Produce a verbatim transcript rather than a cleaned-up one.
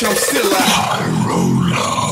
Catch 'em still out. High roller.